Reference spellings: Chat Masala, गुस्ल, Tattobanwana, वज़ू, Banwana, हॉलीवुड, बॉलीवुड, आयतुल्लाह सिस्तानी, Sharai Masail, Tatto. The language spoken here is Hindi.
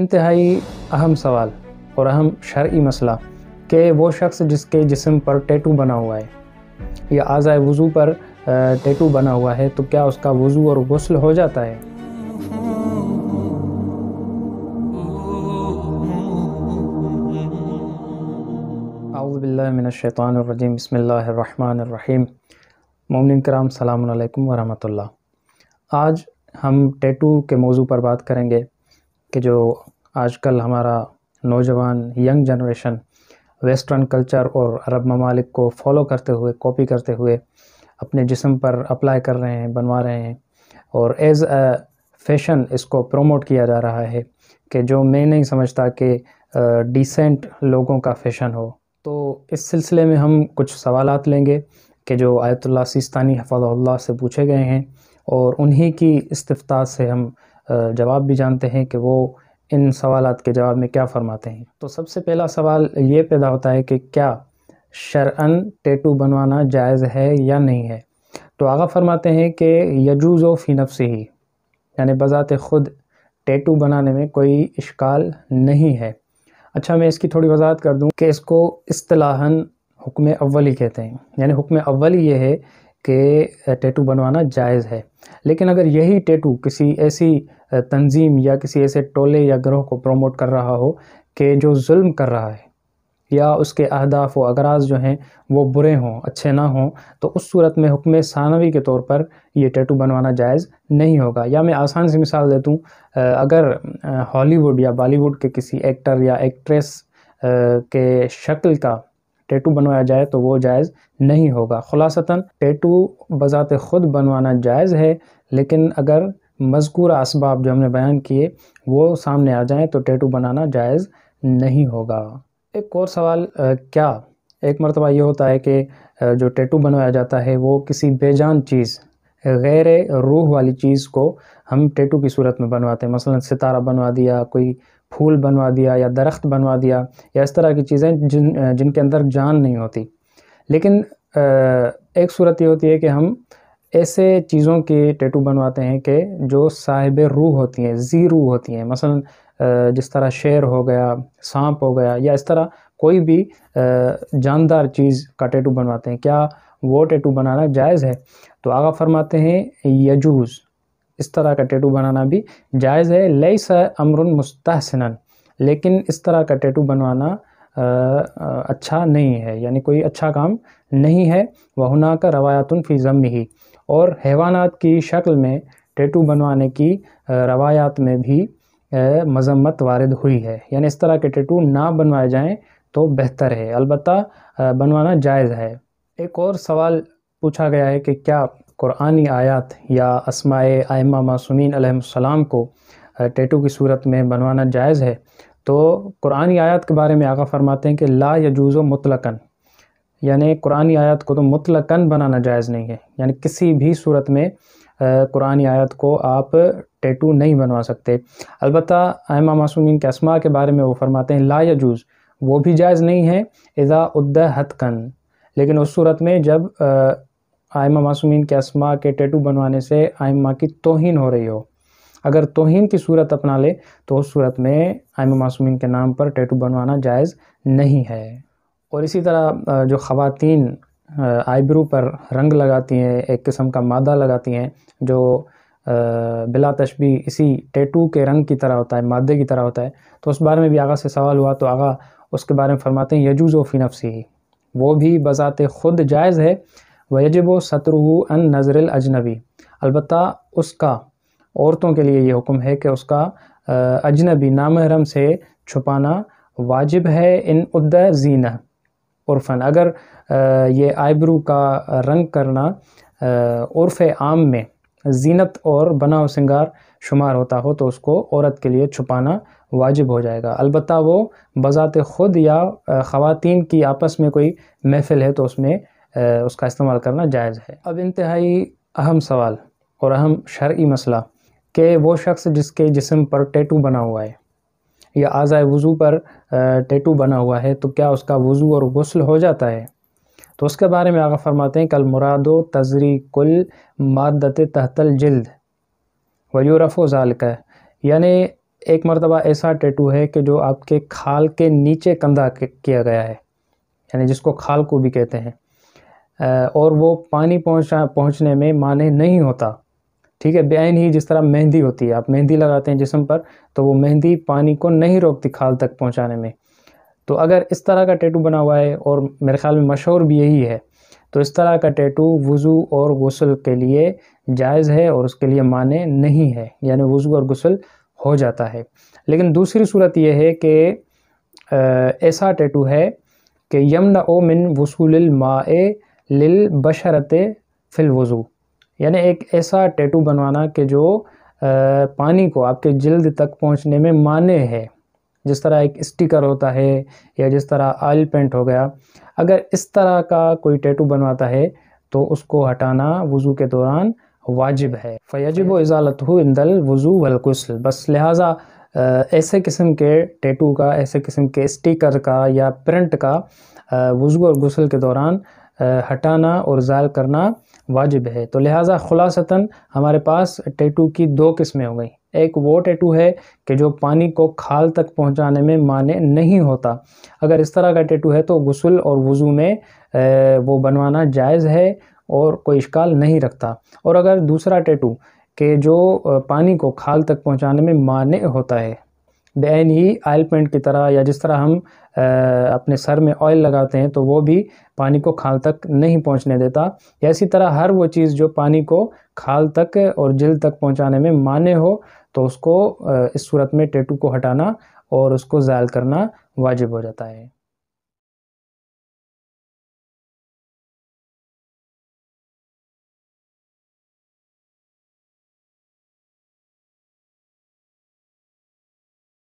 इंतहाई अहम सवाल और अहम शरई मसला कि वो शख्स जिसके जिस्म पर टैटू बना हुआ है या आज़ाए वज़ू पर टैटू बना हुआ है, तो क्या उसका वज़ू और गुस्ल हो जाता है? औज़ुबिल्लाहि मिनश्शैतानिर्रजीम, बिस्मिल्लाहिर्रहमानिर्रहीम। मोमिन कराम, सलाम अलैकुम व रहमतुल्लाह। आज हम टैटू के मौजू पर बात करेंगे कि जो आजकल हमारा नौजवान यंग जनरेशन वेस्टर्न कल्चर और अरब ममालिक को फॉलो करते हुए, कॉपी करते हुए अपने जिस्म पर अप्लाई कर रहे हैं, बनवा रहे हैं और एज़ अ फैशन इसको प्रोमोट किया जा रहा है कि जो मैं नहीं समझता कि डिसेंट लोगों का फैशन हो। तो इस सिलसिले में हम कुछ सवालात लेंगे कि जो आयतुल्लाह सिस्तानी हफ़ज़हुल्लाह से पूछे गए हैं और उन्हीं की इस्तिफ़ता से हम जवाब भी जानते हैं कि वो इन सवालात के जवाब में क्या फ़रमाते हैं। तो सबसे पहला सवाल ये पैदा होता है कि क्या शरअन टैटू बनवाना जायज़ है या नहीं है? तो आगा फ़रमाते हैं कि यजूज़ो फ़ी नफ्सिही, यानी बज़ात ख़ुद टैटू बनाने में कोई इश्काल नहीं है। अच्छा, मैं इसकी थोड़ी वजाहत कर दूं कि इसको इस्तिलाहन हुक्म अव्वली कहते हैं, यानी हुक्म अव्वली ये है कि टैटू बनवाना जायज़ है, लेकिन अगर यही टैटू किसी ऐसी तंजीम या किसी ऐसे टोले या ग्रोह को प्रमोट कर रहा हो कि जो जुल्म कर रहा है या उसके अहदाफ व अगराज जो हैं वो बुरे हों, अच्छे ना हों, तो उस सूरत में हुक्म सानवी के तौर पर ये टैटू बनवाना जायज़ नहीं होगा। या मैं आसान सी मिसाल देता हूँ, अगर हॉलीवुड या बॉलीवुड के किसी एक्टर या एक्ट्रेस के शक्ल का टैटू बनवाया जाए तो वो जायज़ नहीं होगा। खुलासतन टैटू बज़ात ख़ुद बनवाना जायज़ है, लेकिन अगर मज़कूरा असबाब जो हमने बयान किए वो सामने आ जाएँ तो टैटू बनाना जायज़ नहीं होगा। एक और सवाल, क्या एक मरतबा ये होता है कि जो टैटू बनवाया जाता है वो किसी बेजान चीज़, गैर रूह वाली चीज़ को हम टैटू की सूरत में बनवाते हैं, मसलन सितारा बनवा दिया, कोई फूल बनवा दिया या दरख्त बनवा दिया या इस तरह की चीज़ें जिनके अंदर जान नहीं होती। लेकिन एक सूरत ये होती है कि हम ऐसे चीज़ों के टैटू बनवाते हैं कि जो साहिब रूह होती हैं, जी रूह होती हैं, मसलन जिस तरह शेर हो गया, सांप हो गया या इस तरह कोई भी जानदार चीज़ का टैटू बनवाते हैं, क्या वो टैटू बनाना जायज़ है? तो आगा फरमाते हैं यजूज़, इस तरह का टैटू बनाना भी जायज़ है, लैसा अमरुन मुस्तहसनन, लेकिन इस तरह का टैटू बनवाना अच्छा नहीं है, यानी कोई अच्छा काम नहीं है। वहुना का रवायातुन फ़ी ज़म्मिही, और हैवानात की शक्ल में टैटू बनवाने की रवायात में भी मजम्मत वारिद हुई है, यानी इस तरह के टैटू ना बनवाए जाएं तो बेहतर है, अलबत्ता बनवाना जायज़ है। एक और सवाल पूछा गया है कि क्या कुरानी आयत या अस्माए आइमा मासूमीन अलैहिस्सलाम को टैटू की सूरत में बनवाना जायज़ है? तो कुरानी आयत के बारे में आगा फरमाते हैं कि ला यजूज़ो मुतलकन, यानी कुरानी आयत को तो मुतलकन बनाना जायज़ नहीं है, यानी किसी भी सूरत में कुरानी आयत को आप टैटू नहीं बनवा सकते। अलबत्ता आइमा मासूमीन के अस्मा के बारे में वो फरमाते हैं ला यजूज़, वो भी जायज़ नहीं है, इज़ा उद्दा हतकन, लेकिन उस सूरत में जब आइमा मासूमीन के अस्मा के टैटू बनवाने से आइमा की तोहीन हो रही हो, अगर तोहीन की सूरत अपना ले तो उस सूरत में आइमा मासूमीन के नाम पर टैटू बनवाना जायज़ नहीं है। और इसी तरह जो ख़वातीन आईब्रू पर रंग लगाती हैं, एक किस्म का मादा लगाती हैं जो बिला तशबी इसी टैटू के रंग की तरह होता है, मादे की तरह होता है, तो उस बारे में भी आगा से सवाल हुआ तो आगा उसके बारे में फरमाते हैं यजूज़ो फ़ी नफ्सिही, वो भी बज़ात ख़ुद जायज़ है। वयजिबो सतरुहु अन नज़रिल अजनबी, अलबत्ता उसका औरतों के लिए ये हुक्म है कि उसका अजनबी नामहरम से छुपाना वाजिब है, इन उद्दा जीना उर्फ़न, अगर ये आईब्रू का रंग करना उर्फ़ आम में जीनत और बनाव सिंगार शुमार होता हो तो उसको औरत के लिए छुपाना वाजिब हो जाएगा। अलबत्ता वो बज़ात ख़ुद या ख़वातीन की आपस में कोई महफ़िल है तो उसमें उसका इस्तेमाल करना जायज़ है। अब इंतहाई अहम सवाल और अहम शरई मसला कि वो शख्स जिसके जिस्म पर टैटू बना हुआ है या आज़ाए वज़ू पर टैटू बना हुआ है, तो क्या उसका वज़ू और गुस्ल हो जाता है? तो उसके बारे में आगा फरमाते हैं कल मुरादो तजरी कुल मादत तहतल जिल्द वयूरफ़ो ज़ालिका, यानी एक मरतबा ऐसा टैटू है कि जो आपके खाल के नीचे कंधा किया गया है, यानी जिसको खाल को भी कहते हैं, और वो पानी पहुँचने में माने नहीं होता। ठीक है, बेआइन ही जिस तरह मेहंदी होती है, आप मेहंदी लगाते हैं जिस्म पर तो वो मेहंदी पानी को नहीं रोकती खाल तक पहुँचाने में। तो अगर इस तरह का टैटू बना हुआ है, और मेरे ख़्याल में मशहूर भी यही है, तो इस तरह का टैटू वज़ू और गुस्ल के लिए जायज़ है और उसके लिए माने नहीं है, यानी वज़ू और गुस्ल हो जाता है। लेकिन दूसरी सूरत यह है कि ऐसा टैटू है कि यमनअ मिन वसूलिल माए लिल बशरते फिल वज़ू, यानी एक ऐसा टैटू बनवाना कि जो पानी को आपके जल्द तक पहुंचने में माने है, जिस तरह एक स्टिकर होता है या जिस तरह ऑयल पेंट हो गया। अगर इस तरह का कोई टैटू बनवाता है तो उसको हटाना वज़ू के दौरान वाजिब है। फ़यजिब इज़ालतहु इंदल वज़ू वल गुस्ल। बस लिहाजा ऐसे किस्म के टैटू का, ऐसे किस्म के स्टिकर का या प्रिंट का वज़ू और गुस्ल के दौरान हटाना और ज़ाल करना वाजिब है। तो लिहाजा ख़ुलासतन हमारे पास टैटू की दो किस्में हो गई। एक वो टैटू है कि जो पानी को खाल तक पहुंचाने में माने नहीं होता। अगर इस तरह का टैटू है तो गुस्ल और वज़ू में वो बनवाना जायज़ है और कोई इश्काल नहीं रखता। और अगर दूसरा टैटू कि जो पानी को खाल तक पहुंचाने में माने होता है, बेआइन ही ऑयल पेंट की तरह या जिस तरह हम अपने सर में ऑयल लगाते हैं तो वो भी पानी को खाल तक नहीं पहुंचने देता, या इसी तरह हर वो चीज़ जो पानी को खाल तक और जल्द तक पहुंचाने में माने हो, तो उसको इस सूरत में टैटू को हटाना और उसको ज़ाल करना वाजिब हो जाता है।